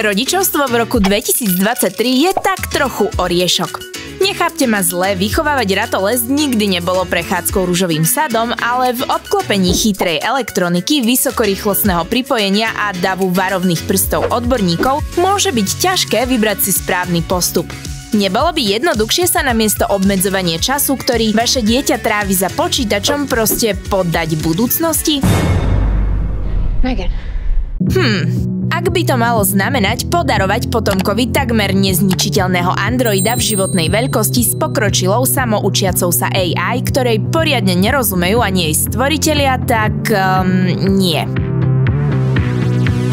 Rodičovstvo v roku 2023 je tak trochu oriešok. Nechápte ma zle, vychovávať ratolest nikdy nebolo prechádzkou ružovým sadom, ale v obklopení chytrej elektroniky, vysokorýchlostného pripojenia a davu varovných prstov odborníkov môže byť ťažké vybrať si správny postup. Nebolo by jednoduchšie sa namiesto obmedzovania času, ktorý vaše dieťa trávi za počítačom, proste poddať budúcnosti? Ak by to malo znamenať podarovať potomkovi takmer nezničiteľného androida v životnej veľkosti s pokročilou samoučiacou sa AI, ktorej poriadne nerozumejú ani jej stvoritelia, tak nie.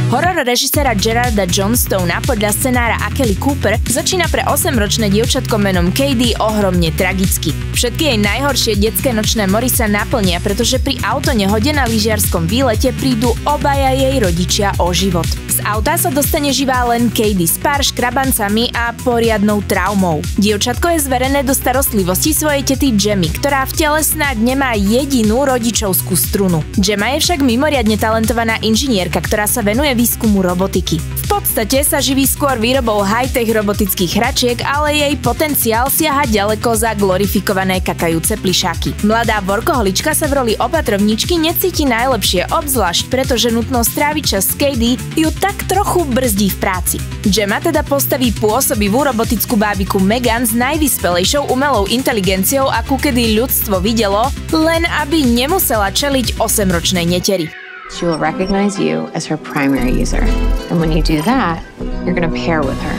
Horor režiséra Gerarda Johnstona podľa scenára Akely Cooper začína pre 8-ročné dievčatko menom Katie ohromne tragicky. Všetky jej najhoršie detské nočné mory sa naplnia, pretože pri autonehode na lyžiarskom výlete prídu obaja jej rodičia o život. Z auta sa dostane živá len Katie s pár škrabancami a poriadnou traumou. Dievčatko je zverené do starostlivosti svojej tety Jemmy, ktorá v tele snáď nemá jedinú rodičovskú strunu. Jemma je však mimoriadne talentovaná inžinierka, ktorá sa venuje výskumu robotiky. V podstate sa živí skôr výrobou high-tech robotických hračiek, ale jej potenciál siaha ďaleko za glorifikované kakajúce plišáky. Mladá workoholička sa v roli opatrovničky necíti najlepšie, obzvlášť pretože nutnosť tráviť čas s Katie ju tak trochu brzdí v práci. Jemma teda postaví pôsobivú robotickú bábiku M3GAN s najvyspelejšou umelou inteligenciou, akú kedy ľudstvo videlo, len aby nemusela čeliť 8-ročnej neteri. She will recognize you as her primary user. And when you do that, you're going to pair with her.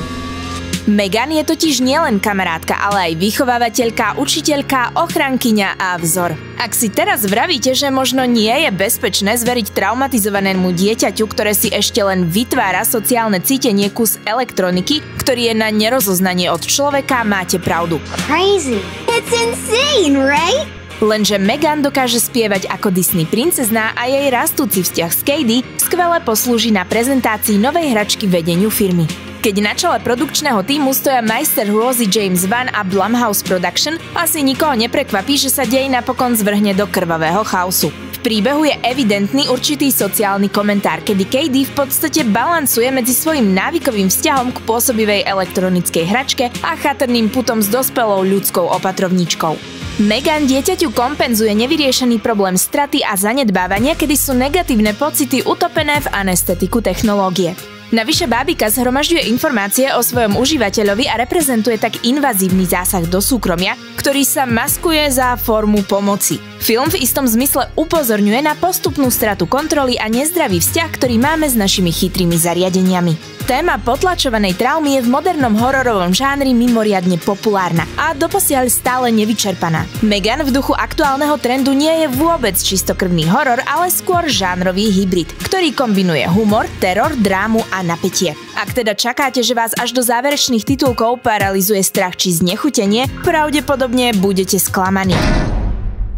M3GAN je totiž nielen kamarátka, ale aj vychovávateľka, učiteľka, ochrankyňa a vzor. Ak si teraz vravíte, že možno nie je bezpečné zveriť traumatizovanému dieťaťu, ktoré si ešte len vytvára sociálne cítenie, kus elektroniky, ktorý je na nerozoznanie od človeka, máte pravdu. Crazy. It's insane, right? Lenže M3GAN dokáže spievať ako Disney princezná a jej rastúci vzťah s Katie skvele poslúži na prezentácii novej hračky vedeniu firmy. Keď na čele produkčného týmu stoja majster hrôzy James Wan a Blumhouse Production, asi nikoho neprekvapí, že sa dej napokon zvrhne do krvavého chaosu. V príbehu je evidentný určitý sociálny komentár, kedy Katie v podstate balansuje medzi svojim návykovým vzťahom k pôsobivej elektronickej hračke a chatrným putom s dospelou ľudskou opatrovničkou. M3GAN dieťaťu kompenzuje nevyriešený problém straty a zanedbávania, kedy sú negatívne pocity utopené v anestetiku technológie. Navyše bábika zhromažďuje informácie o svojom užívateľovi a reprezentuje tak invazívny zásah do súkromia, ktorý sa maskuje za formu pomoci. Film v istom zmysle upozorňuje na postupnú stratu kontroly a nezdravý vzťah, ktorý máme s našimi chytrými zariadeniami. Téma potlačovanej traumy je v modernom hororovom žánri mimoriadne populárna a doposiaľ stále nevyčerpaná. M3GAN v duchu aktuálneho trendu nie je vôbec čistokrvný horor, ale skôr žánrový hybrid, ktorý kombinuje humor, teror, drámu a napätie. Ak teda čakáte, že vás až do záverečných titulkov paralizuje strach či znechutenie, pravdepodobne budete sklamaní.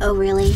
Oh, really?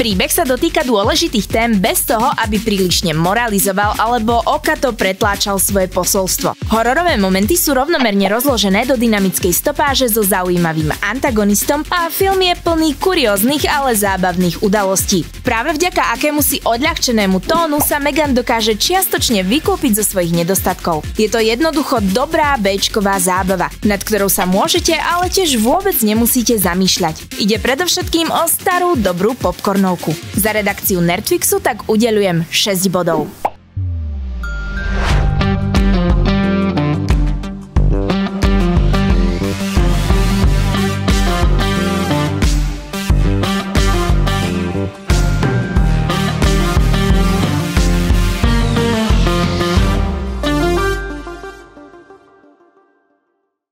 Príbeh sa dotýka dôležitých tém bez toho, aby prílišne moralizoval alebo okato pretláčal svoje posolstvo. Hororové momenty sú rovnomerne rozložené do dynamickej stopáže so zaujímavým antagonistom a film je plný kurióznych, ale zábavných udalostí. Práve vďaka akémusi odľahčenému tónu sa Megan dokáže čiastočne vykúpiť zo svojich nedostatkov. Je to jednoducho dobrá béčková zábava, nad ktorou sa môžete, ale tiež vôbec nemusíte zamýšľať. Ide predovšetkým o starú dobrú popcornovku. Za redakciu NerdFixu tak udeľujem 6 bodov.